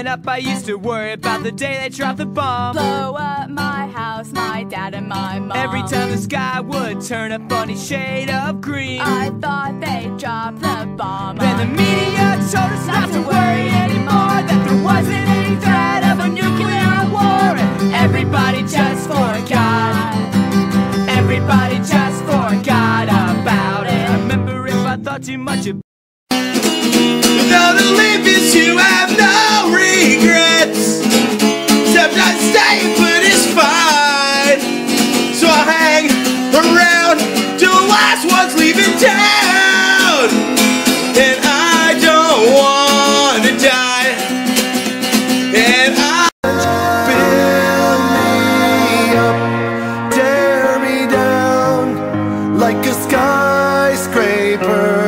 Growing up, I used to worry about the day they dropped the bomb. Blow up my house, my dad and my mom. Every time the sky would turn a funny shade of green, I thought they dropped the bomb. Then the media told us not to worry anymore, that there wasn't any threat of a nuclear war. And everybody just forgot. Everybody just forgot about it. I remember if I thought too much about it. Though to live is to have no regrets. Sometimes staying put is fine, so I'll hang around till the last one's leaving town. And I don't want to die. And I build me up, tear me down like a skyscraper.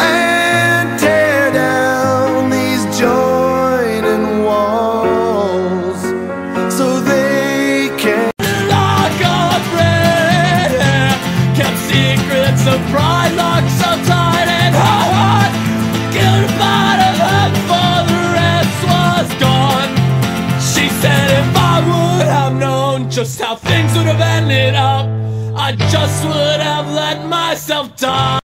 And tear down these joining walls so they can lock on bread, kept secrets of pride locked so tight and hard. Good part of her father's was gone. She said if I would have known just how things would have ended up, I just would have let myself die.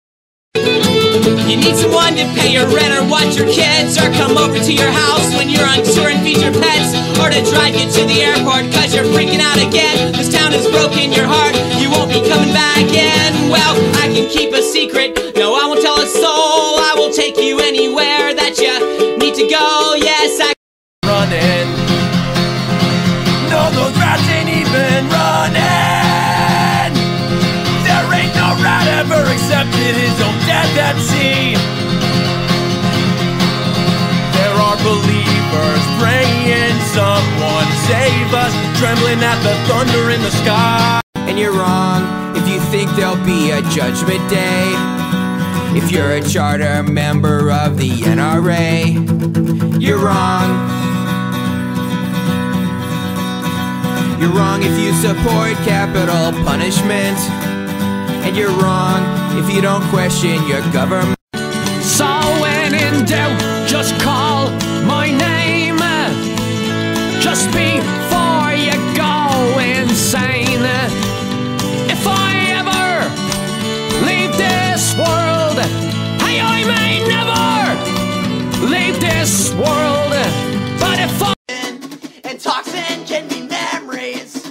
You need someone to pay your rent or watch your kids, or come over to your house when you're on tour and feed your pets, or to drive you to the airport cause you're freaking out again. This town has broken your heart, you won't be coming back in. Well, I can keep a secret, no I won't tell a soul. I will take you anywhere that you need to go, yes I can run in. No, those rats ain't even running. Never accepted his own death at sea. There are believers praying someone save us, trembling at the thunder in the sky. And you're wrong if you think there'll be a judgment day, if you're a charter member of the NRA. You're wrong. You're wrong if you support capital punishment. And you're wrong if you don't question your government. So when in doubt, just call my name. Just before you go insane. If I ever leave this world, hey, I may never leave this world, but if I... And toxin can be memories,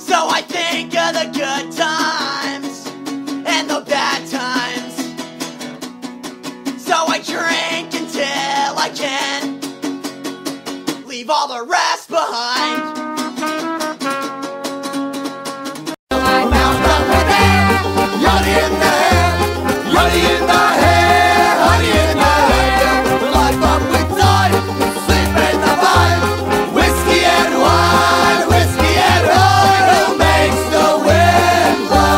so I think of the good times and the bad times. So I drink until I can leave all the rest behind. I found the path, honey in the hair, honey in the hair, honey in the hair. The life up with time, sleep in the vibe, whiskey and wine, who makes the wind blow?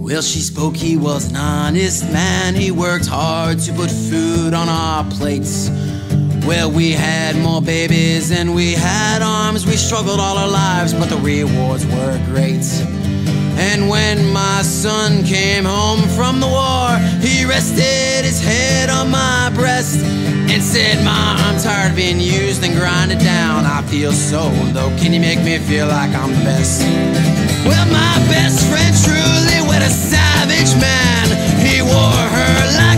Well, she spoke, he was an honest man. He worked hard to put food on our plates. Well, we had more babies and we had arms. We struggled all our lives, but the rewards were great. And when my son came home from the war, he rested his head on my breast and said, "Ma, I'm tired of being used and grinded down. I feel so low. Can you make me feel like I'm the best?" Well, my best friend truly was a savage man. He wore her like